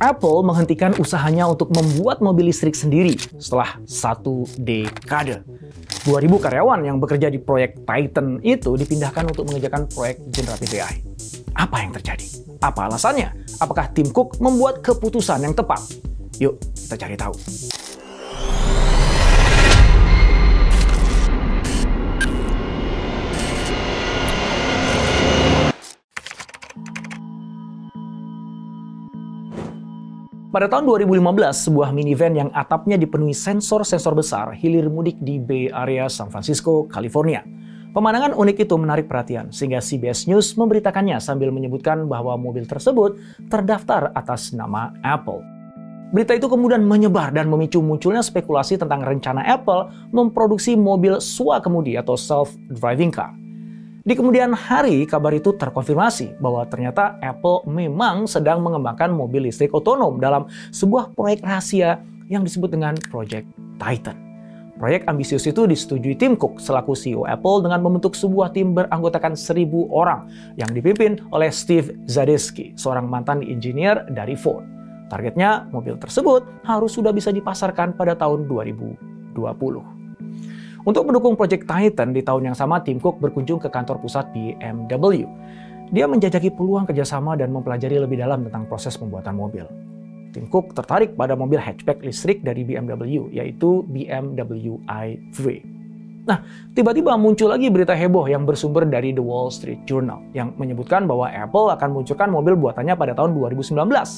Apple menghentikan usahanya untuk membuat mobil listrik sendiri setelah 1 dekade. 2.000 karyawan yang bekerja di proyek Titan itu dipindahkan untuk mengerjakan proyek generatif AI. Apa yang terjadi? Apa alasannya? Apakah Tim Cook membuat keputusan yang tepat? Yuk, kita cari tahu. Pada tahun 2015, sebuah minivan yang atapnya dipenuhi sensor-sensor besar hilir mudik di Bay Area, San Francisco, California. Pemandangan unik itu menarik perhatian, sehingga CBS News memberitakannya sambil menyebutkan bahwa mobil tersebut terdaftar atas nama Apple. Berita itu kemudian menyebar dan memicu munculnya spekulasi tentang rencana Apple memproduksi mobil swakamudi atau self-driving car. Di kemudian hari, kabar itu terkonfirmasi bahwa ternyata Apple memang sedang mengembangkan mobil listrik otonom dalam sebuah proyek rahasia yang disebut dengan Project Titan. Proyek ambisius itu disetujui Tim Cook selaku CEO Apple dengan membentuk sebuah tim beranggotakan 1.000 orang yang dipimpin oleh Steve Zadesky, seorang mantan engineer dari Ford. Targetnya, mobil tersebut harus sudah bisa dipasarkan pada tahun 2020. Untuk mendukung Project Titan, di tahun yang sama Tim Cook berkunjung ke kantor pusat BMW. Dia menjajaki peluang kerjasama dan mempelajari lebih dalam tentang proses pembuatan mobil. Tim Cook tertarik pada mobil hatchback listrik dari BMW, yaitu BMW i3. Nah, tiba-tiba muncul lagi berita heboh yang bersumber dari The Wall Street Journal, yang menyebutkan bahwa Apple akan meluncurkan mobil buatannya pada tahun 2019,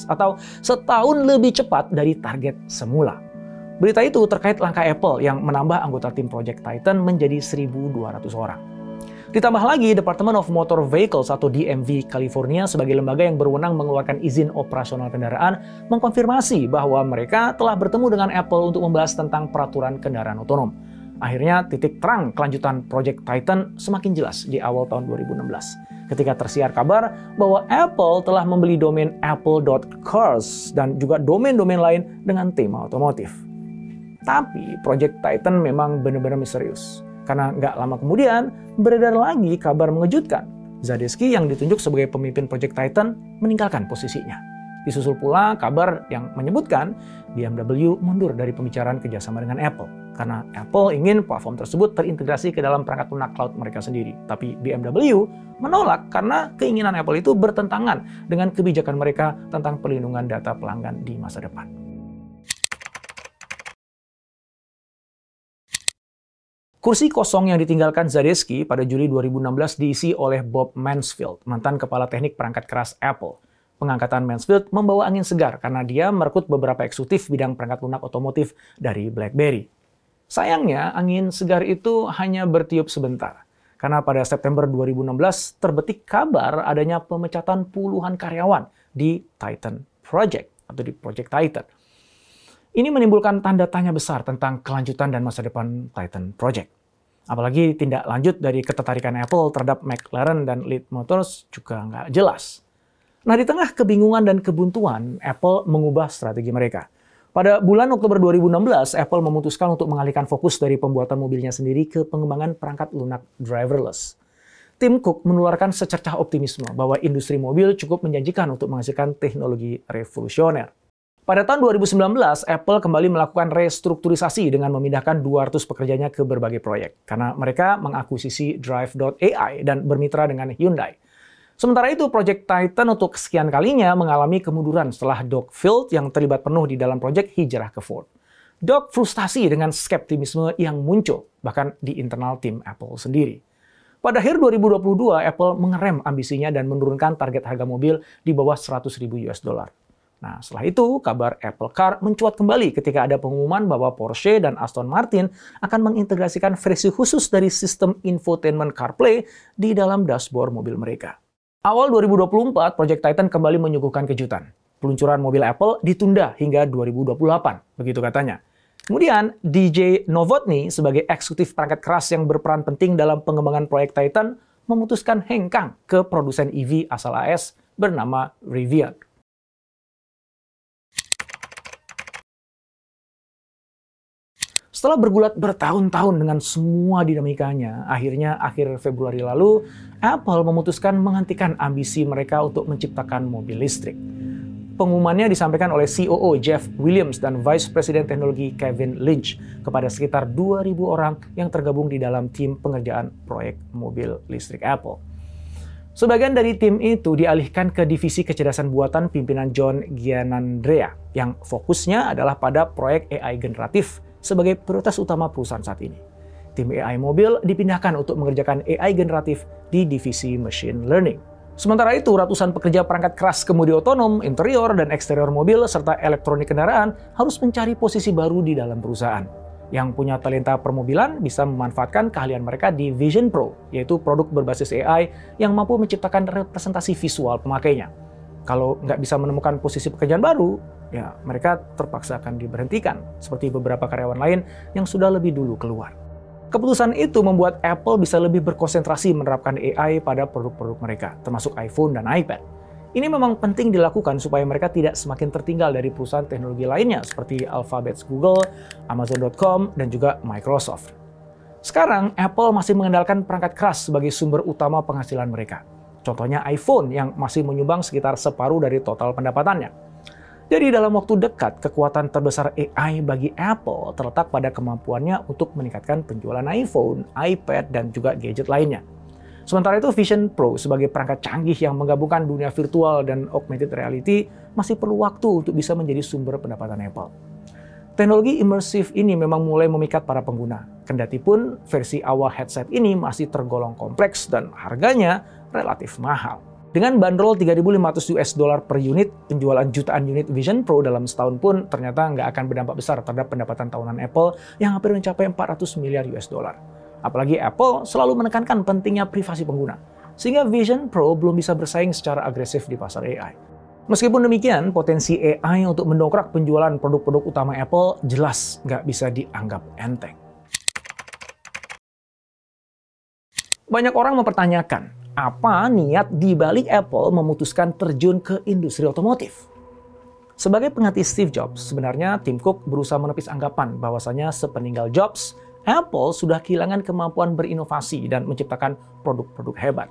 atau setahun lebih cepat dari target semula. Berita itu terkait langkah Apple yang menambah anggota tim Project Titan menjadi 1.200 orang. Ditambah lagi, Department of Motor Vehicles atau DMV California sebagai lembaga yang berwenang mengeluarkan izin operasional kendaraan mengkonfirmasi bahwa mereka telah bertemu dengan Apple untuk membahas tentang peraturan kendaraan otonom. Akhirnya, titik terang kelanjutan Project Titan semakin jelas di awal tahun 2016 ketika tersiar kabar bahwa Apple telah membeli domain apple.cars dan juga domain-domain lain dengan tema otomotif. Tapi Project Titan memang benar-benar misterius, karena nggak lama kemudian beredar lagi kabar mengejutkan. Zadesky yang ditunjuk sebagai pemimpin Project Titan meninggalkan posisinya. Disusul pula kabar yang menyebutkan BMW mundur dari pembicaraan kerjasama dengan Apple, karena Apple ingin platform tersebut terintegrasi ke dalam perangkat lunak cloud mereka sendiri. Tapi BMW menolak karena keinginan Apple itu bertentangan dengan kebijakan mereka tentang perlindungan data pelanggan di masa depan. Kursi kosong yang ditinggalkan Zadesky pada Juli 2016 diisi oleh Bob Mansfield, mantan kepala teknik perangkat keras Apple. Pengangkatan Mansfield membawa angin segar karena dia merekrut beberapa eksekutif bidang perangkat lunak otomotif dari BlackBerry. Sayangnya, angin segar itu hanya bertiup sebentar, karena pada September 2016 terbetik kabar adanya pemecatan puluhan karyawan di Titan Project atau di Project Titan. Ini menimbulkan tanda tanya besar tentang kelanjutan dan masa depan Titan Project. Apalagi tindak lanjut dari ketertarikan Apple terhadap McLaren dan Lit Motors juga nggak jelas. Nah, di tengah kebingungan dan kebuntuan, Apple mengubah strategi mereka. Pada bulan Oktober 2016, Apple memutuskan untuk mengalihkan fokus dari pembuatan mobilnya sendiri ke pengembangan perangkat lunak driverless. Tim Cook menularkan secercah optimisme bahwa industri mobil cukup menjanjikan untuk menghasilkan teknologi revolusioner. Pada tahun 2019, Apple kembali melakukan restrukturisasi dengan memindahkan 200 pekerjanya ke berbagai proyek, karena mereka mengakuisisi Drive.ai dan bermitra dengan Hyundai. Sementara itu, Project Titan untuk kesekian kalinya mengalami kemunduran setelah Doug Field yang terlibat penuh di dalam proyek hijrah ke Ford. Doug frustasi dengan skeptisisme yang muncul, bahkan di internal tim Apple sendiri. Pada akhir 2022, Apple mengerem ambisinya dan menurunkan target harga mobil di bawah 100.000 US dollar. Nah, setelah itu, kabar Apple Car mencuat kembali ketika ada pengumuman bahwa Porsche dan Aston Martin akan mengintegrasikan versi khusus dari sistem infotainment CarPlay di dalam dashboard mobil mereka. Awal 2024, Project Titan kembali menyuguhkan kejutan. Peluncuran mobil Apple ditunda hingga 2028, begitu katanya. Kemudian, DJ Novotny sebagai eksekutif perangkat keras yang berperan penting dalam pengembangan proyek Titan memutuskan hengkang ke produsen EV asal AS bernama Rivian. Setelah bergulat bertahun-tahun dengan semua dinamikanya, akhirnya akhir Februari lalu, Apple memutuskan menghentikan ambisi mereka untuk menciptakan mobil listrik. pengumumannya disampaikan oleh COO Jeff Williams dan Vice President Teknologi Kevin Lynch kepada sekitar 2.000 orang yang tergabung di dalam tim pengerjaan proyek mobil listrik Apple. Sebagian dari tim itu dialihkan ke divisi kecerdasan buatan pimpinan John Gianandrea yang fokusnya adalah pada proyek AI generatif sebagai prioritas utama perusahaan saat ini. Tim AI mobil dipindahkan untuk mengerjakan AI generatif di divisi machine learning. Sementara itu, ratusan pekerja perangkat keras kemudi otonom, interior, dan eksterior mobil serta elektronik kendaraan harus mencari posisi baru di dalam perusahaan. Yang punya talenta permobilan bisa memanfaatkan keahlian mereka di Vision Pro, yaitu produk berbasis AI yang mampu menciptakan representasi visual pemakainya. Kalau nggak bisa menemukan posisi pekerjaan baru, ya mereka terpaksa akan diberhentikan, seperti beberapa karyawan lain yang sudah lebih dulu keluar. Keputusan itu membuat Apple bisa lebih berkonsentrasi menerapkan AI pada produk-produk mereka, termasuk iPhone dan iPad. Ini memang penting dilakukan supaya mereka tidak semakin tertinggal dari perusahaan teknologi lainnya seperti Alphabet's Google, Amazon.com, dan juga Microsoft. Sekarang, Apple masih mengandalkan perangkat keras sebagai sumber utama penghasilan mereka. Contohnya iPhone yang masih menyumbang sekitar separuh dari total pendapatannya. Jadi dalam waktu dekat, kekuatan terbesar AI bagi Apple terletak pada kemampuannya untuk meningkatkan penjualan iPhone, iPad, dan juga gadget lainnya. Sementara itu, Vision Pro sebagai perangkat canggih yang menggabungkan dunia virtual dan augmented reality masih perlu waktu untuk bisa menjadi sumber pendapatan Apple. Teknologi imersif ini memang mulai memikat para pengguna. Kendatipun, versi awal headset ini masih tergolong kompleks dan harganya relatif mahal. Dengan bandrol $3.500 per unit, penjualan jutaan unit Vision Pro dalam setahun pun ternyata nggak akan berdampak besar terhadap pendapatan tahunan Apple yang hampir mencapai $400 miliar. Apalagi Apple selalu menekankan pentingnya privasi pengguna, sehingga Vision Pro belum bisa bersaing secara agresif di pasar AI. Meskipun demikian, potensi AI untuk mendongkrak penjualan produk-produk utama Apple jelas nggak bisa dianggap enteng. Banyak orang mempertanyakan, apa niat dibalik Apple memutuskan terjun ke industri otomotif? Sebagai pengganti Steve Jobs, sebenarnya Tim Cook berusaha menepis anggapan bahwasanya sepeninggal Jobs, Apple sudah kehilangan kemampuan berinovasi dan menciptakan produk-produk hebat.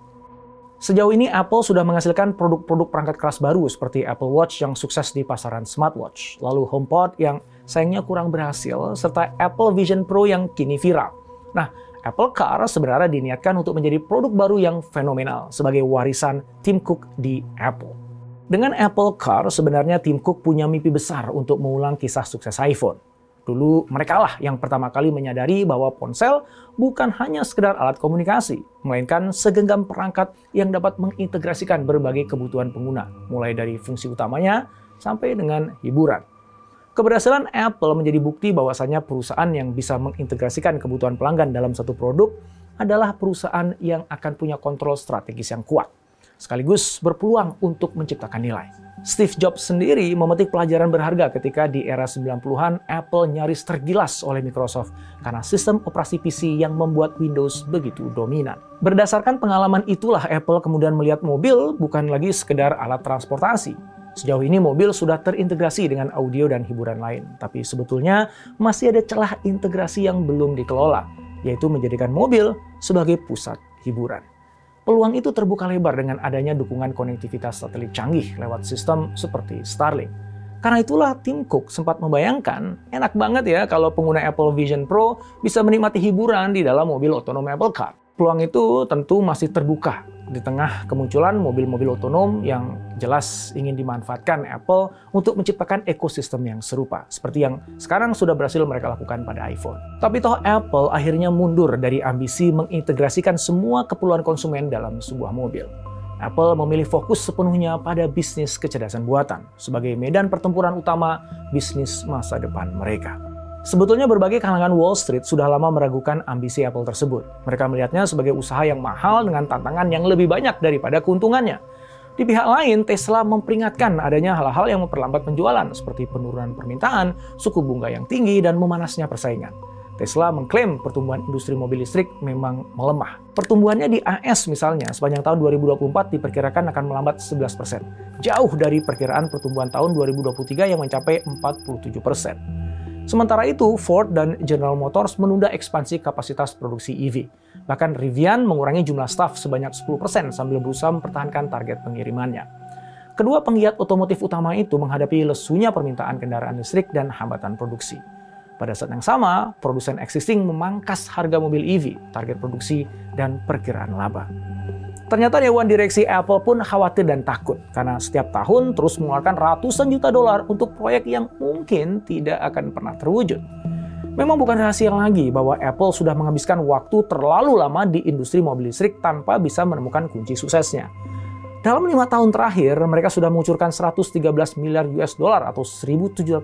Sejauh ini Apple sudah menghasilkan produk-produk perangkat keras baru seperti Apple Watch yang sukses di pasaran smartwatch, lalu HomePod yang sayangnya kurang berhasil, serta Apple Vision Pro yang kini viral. Nah, Apple Car sebenarnya diniatkan untuk menjadi produk baru yang fenomenal sebagai warisan Tim Cook di Apple. Dengan Apple Car sebenarnya Tim Cook punya mimpi besar untuk mengulang kisah sukses iPhone. Dulu mereka lah yang pertama kali menyadari bahwa ponsel bukan hanya sekedar alat komunikasi, melainkan segenggam perangkat yang dapat mengintegrasikan berbagai kebutuhan pengguna, mulai dari fungsi utamanya sampai dengan hiburan. Keberhasilan Apple menjadi bukti bahwasannya perusahaan yang bisa mengintegrasikan kebutuhan pelanggan dalam satu produk adalah perusahaan yang akan punya kontrol strategis yang kuat, sekaligus berpeluang untuk menciptakan nilai. Steve Jobs sendiri memetik pelajaran berharga ketika di era 90-an Apple nyaris tergilas oleh Microsoft karena sistem operasi PC yang membuat Windows begitu dominan. Berdasarkan pengalaman itulah Apple kemudian melihat mobil bukan lagi sekedar alat transportasi. Sejauh ini mobil sudah terintegrasi dengan audio dan hiburan lain, tapi sebetulnya masih ada celah integrasi yang belum dikelola, yaitu menjadikan mobil sebagai pusat hiburan. Peluang itu terbuka lebar dengan adanya dukungan konektivitas satelit canggih lewat sistem seperti Starlink. Karena itulah Tim Cook sempat membayangkan, enak banget ya kalau pengguna Apple Vision Pro bisa menikmati hiburan di dalam mobil otonom Apple Car. Peluang itu tentu masih terbuka di tengah kemunculan mobil-mobil otonom yang jelas ingin dimanfaatkan Apple untuk menciptakan ekosistem yang serupa, seperti yang sekarang sudah berhasil mereka lakukan pada iPhone. Tapi toh Apple akhirnya mundur dari ambisi mengintegrasikan semua keperluan konsumen dalam sebuah mobil. Apple memilih fokus sepenuhnya pada bisnis kecerdasan buatan sebagai medan pertempuran utama bisnis masa depan mereka. Sebetulnya berbagai kalangan Wall Street sudah lama meragukan ambisi Apple tersebut. Mereka melihatnya sebagai usaha yang mahal dengan tantangan yang lebih banyak daripada keuntungannya. Di pihak lain, Tesla memperingatkan adanya hal-hal yang memperlambat penjualan seperti penurunan permintaan, suku bunga yang tinggi, dan memanasnya persaingan. Tesla mengklaim pertumbuhan industri mobil listrik memang melemah. Pertumbuhannya di AS misalnya sepanjang tahun 2024 diperkirakan akan melambat 11%, jauh dari perkiraan pertumbuhan tahun 2023 yang mencapai 47%. Sementara itu, Ford dan General Motors menunda ekspansi kapasitas produksi EV. Bahkan Rivian mengurangi jumlah staf sebanyak 10% sambil berusaha mempertahankan target pengirimannya. Kedua penggiat otomotif utama itu menghadapi lesunya permintaan kendaraan listrik dan hambatan produksi. Pada saat yang sama, produsen existing memangkas harga mobil EV, target produksi, dan perkiraan laba. Ternyata dewan direksi Apple pun khawatir dan takut karena setiap tahun terus mengeluarkan ratusan juta dolar untuk proyek yang mungkin tidak akan pernah terwujud. Memang bukan rahasia lagi bahwa Apple sudah menghabiskan waktu terlalu lama di industri mobil listrik tanpa bisa menemukan kunci suksesnya. Dalam 5 tahun terakhir, mereka sudah mengucurkan 113 miliar US dollar atau 1.759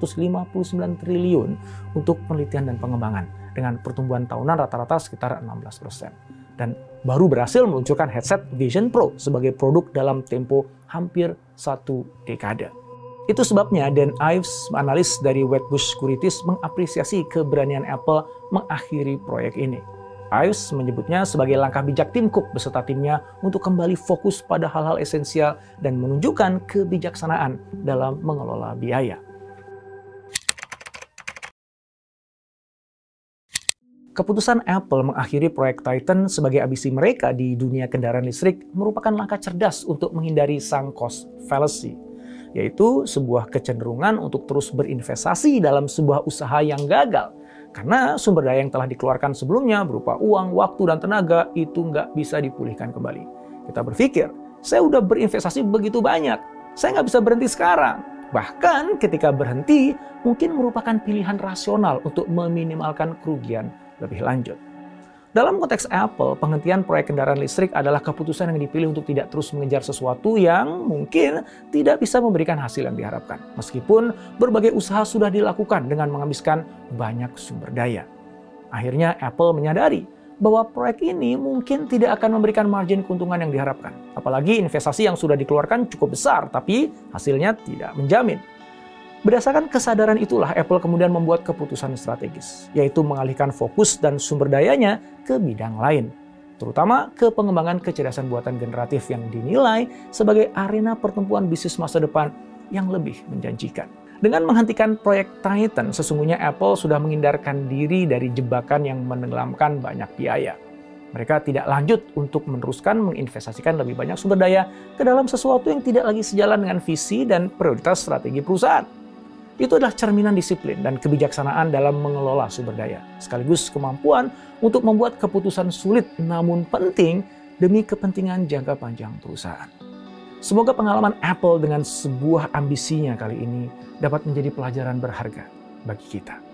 triliun untuk penelitian dan pengembangan dengan pertumbuhan tahunan rata-rata sekitar 16%. Dan baru berhasil meluncurkan headset Vision Pro sebagai produk dalam tempo hampir 1 dekade. Itu sebabnya Dan Ives, analis dari Wedbush Securities, mengapresiasi keberanian Apple mengakhiri proyek ini. Ives menyebutnya sebagai langkah bijak Tim Cook beserta timnya untuk kembali fokus pada hal-hal esensial dan menunjukkan kebijaksanaan dalam mengelola biaya. Keputusan Apple mengakhiri proyek Titan sebagai ambisi mereka di dunia kendaraan listrik merupakan langkah cerdas untuk menghindari sunk cost fallacy, yaitu sebuah kecenderungan untuk terus berinvestasi dalam sebuah usaha yang gagal karena sumber daya yang telah dikeluarkan sebelumnya berupa uang, waktu, dan tenaga itu nggak bisa dipulihkan kembali. Kita berpikir, saya udah berinvestasi begitu banyak, saya nggak bisa berhenti sekarang. Bahkan ketika berhenti mungkin merupakan pilihan rasional untuk meminimalkan kerugian lebih lanjut. Dalam konteks Apple, penghentian proyek kendaraan listrik adalah keputusan yang dipilih untuk tidak terus mengejar sesuatu yang mungkin tidak bisa memberikan hasil yang diharapkan, meskipun berbagai usaha sudah dilakukan dengan menghabiskan banyak sumber daya. Akhirnya Apple menyadari bahwa proyek ini mungkin tidak akan memberikan margin keuntungan yang diharapkan, apalagi investasi yang sudah dikeluarkan cukup besar tapi hasilnya tidak menjamin. Berdasarkan kesadaran itulah Apple kemudian membuat keputusan strategis, yaitu mengalihkan fokus dan sumber dayanya ke bidang lain, terutama ke pengembangan kecerdasan buatan generatif yang dinilai sebagai arena pertempuran bisnis masa depan yang lebih menjanjikan. Dengan menghentikan proyek Titan, sesungguhnya Apple sudah menghindarkan diri dari jebakan yang menenggelamkan banyak biaya. Mereka tidak lanjut untuk meneruskan menginvestasikan lebih banyak sumber daya ke dalam sesuatu yang tidak lagi sejalan dengan visi dan prioritas strategi perusahaan. Itu adalah cerminan disiplin dan kebijaksanaan dalam mengelola sumber daya, sekaligus kemampuan untuk membuat keputusan sulit namun penting demi kepentingan jangka panjang perusahaan. Semoga pengalaman Apple dengan sebuah ambisinya kali ini dapat menjadi pelajaran berharga bagi kita.